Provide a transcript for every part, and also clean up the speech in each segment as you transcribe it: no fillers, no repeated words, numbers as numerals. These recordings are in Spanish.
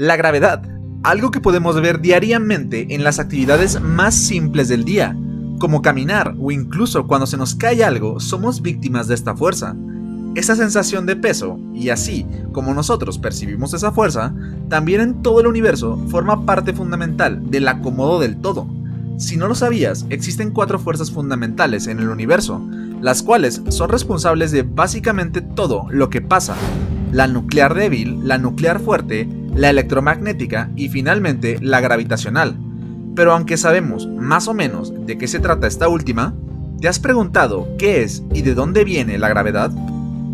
La gravedad, algo que podemos ver diariamente en las actividades más simples del día, como caminar o incluso cuando se nos cae algo, somos víctimas de esta fuerza. Esa sensación de peso, y así como nosotros percibimos esa fuerza, también en todo el universo forma parte fundamental del acomodo del todo. Si no lo sabías, existen 4 fuerzas fundamentales en el universo, las cuales son responsables de básicamente todo lo que pasa: la nuclear débil, la nuclear fuerte, la electromagnética y finalmente la gravitacional. Pero aunque sabemos más o menos de qué se trata esta última, ¿te has preguntado qué es y de dónde viene la gravedad?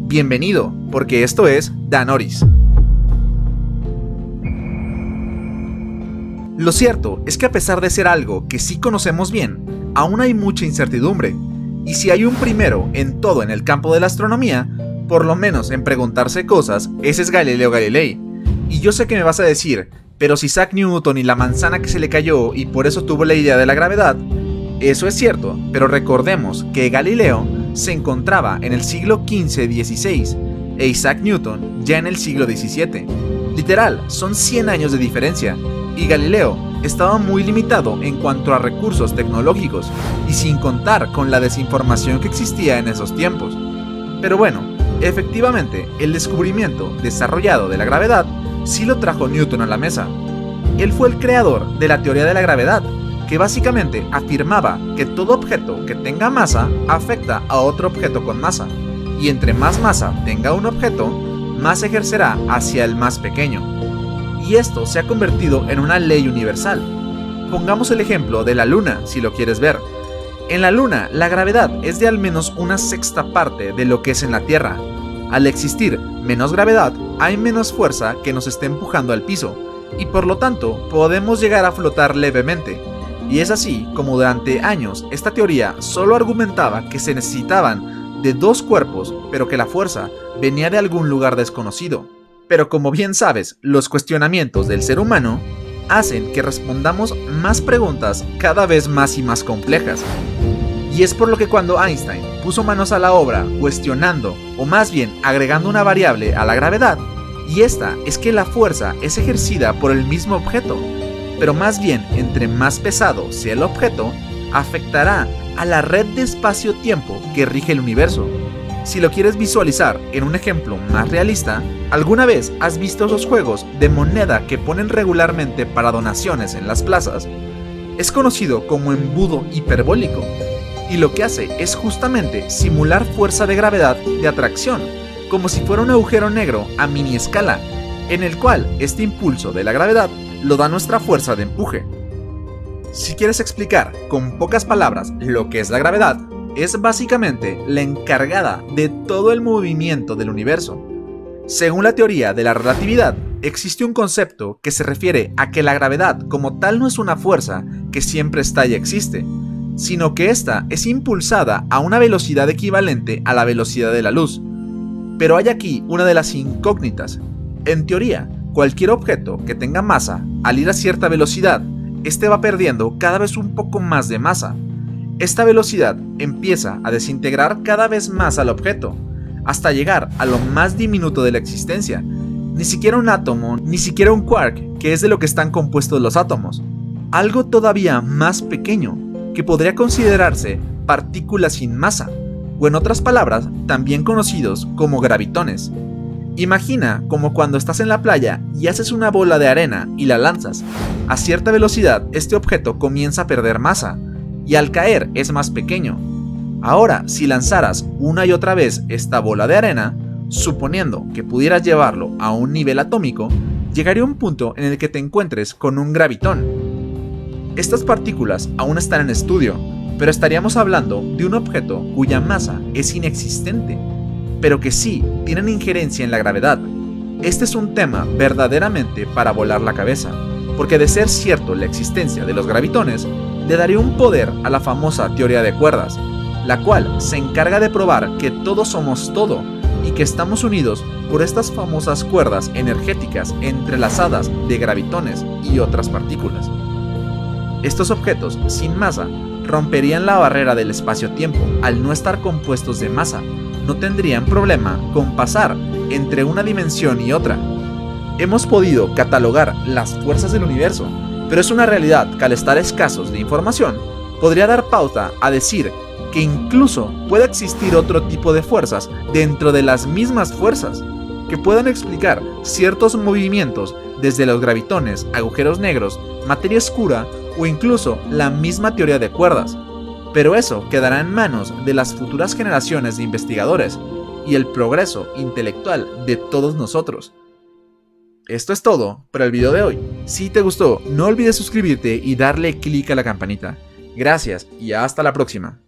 Bienvenido, porque esto es Danoris. Lo cierto es que a pesar de ser algo que sí conocemos bien, aún hay mucha incertidumbre. Y si hay un primero en todo en el campo de la astronomía, por lo menos en preguntarse cosas, ese es Galileo Galilei. Y yo sé que me vas a decir, pero si Isaac Newton y la manzana que se le cayó y por eso tuvo la idea de la gravedad. Eso es cierto, pero recordemos que Galileo se encontraba en el siglo XV-XVI e Isaac Newton ya en el siglo XVII. Literal, son 100 años de diferencia. Y Galileo estaba muy limitado en cuanto a recursos tecnológicos y sin contar con la desinformación que existía en esos tiempos. Pero bueno, efectivamente el descubrimiento desarrollado de la gravedad sí lo trajo Newton a la mesa. Él fue el creador de la teoría de la gravedad, que básicamente afirmaba que todo objeto que tenga masa afecta a otro objeto con masa, y entre más masa tenga un objeto, más ejercerá hacia el más pequeño. Y esto se ha convertido en una ley universal. Pongamos el ejemplo de la luna si lo quieres ver. En la luna la gravedad es de al menos una sexta parte de lo que es en la Tierra. Al existir menos gravedad, hay menos fuerza que nos esté empujando al piso, y por lo tanto podemos llegar a flotar levemente. Y es así como durante años esta teoría solo argumentaba que se necesitaban de 2 cuerpos, pero que la fuerza venía de algún lugar desconocido. Pero como bien sabes, los cuestionamientos del ser humano hacen que respondamos más preguntas cada vez más y más complejas. Y es por lo que cuando Einstein puso manos a la obra cuestionando, o más bien agregando una variable a la gravedad, y esta es que la fuerza es ejercida por el mismo objeto, pero más bien entre más pesado sea el objeto, afectará a la red de espacio-tiempo que rige el universo. Si lo quieres visualizar en un ejemplo más realista, ¿alguna vez has visto esos juegos de moneda que ponen regularmente para donaciones en las plazas? Es conocido como embudo hiperbólico, y lo que hace es justamente simular fuerza de gravedad de atracción, como si fuera un agujero negro a mini escala, en el cual este impulso de la gravedad lo da nuestra fuerza de empuje. Si quieres explicar con pocas palabras lo que es la gravedad, es básicamente la encargada de todo el movimiento del universo. Según la teoría de la relatividad, existe un concepto que se refiere a que la gravedad como tal no es una fuerza que siempre está y existe, sino que ésta es impulsada a una velocidad equivalente a la velocidad de la luz. Pero hay aquí una de las incógnitas. En teoría, cualquier objeto que tenga masa, al ir a cierta velocidad, este va perdiendo cada vez un poco más de masa. Esta velocidad empieza a desintegrar cada vez más al objeto, hasta llegar a lo más diminuto de la existencia. Ni siquiera un átomo, ni siquiera un quark, que es de lo que están compuestos los átomos. Algo todavía más pequeño, que podría considerarse partículas sin masa, o en otras palabras, también conocidos como gravitones. Imagina como cuando estás en la playa y haces una bola de arena y la lanzas. A cierta velocidad este objeto comienza a perder masa, y al caer es más pequeño. Ahora, si lanzaras una y otra vez esta bola de arena, suponiendo que pudieras llevarlo a un nivel atómico, llegaría un punto en el que te encuentres con un gravitón. Estas partículas aún están en estudio, pero estaríamos hablando de un objeto cuya masa es inexistente, pero que sí tienen injerencia en la gravedad. Este es un tema verdaderamente para volar la cabeza, porque de ser cierto la existencia de los gravitones, le daría un poder a la famosa teoría de cuerdas, la cual se encarga de probar que todos somos todo, y que estamos unidos por estas famosas cuerdas energéticas entrelazadas de gravitones y otras partículas. Estos objetos sin masa romperían la barrera del espacio-tiempo al no estar compuestos de masa, no tendrían problema con pasar entre una dimensión y otra. Hemos podido catalogar las fuerzas del universo, pero es una realidad que al estar escasos de información, podría dar pauta a decir que incluso puede existir otro tipo de fuerzas dentro de las mismas fuerzas, que puedan explicar ciertos movimientos desde los gravitones, agujeros negros, materia oscura o incluso la misma teoría de cuerdas. Pero eso quedará en manos de las futuras generaciones de investigadores y el progreso intelectual de todos nosotros. Esto es todo para el video de hoy. Si te gustó, no olvides suscribirte y darle clic a la campanita. Gracias y hasta la próxima.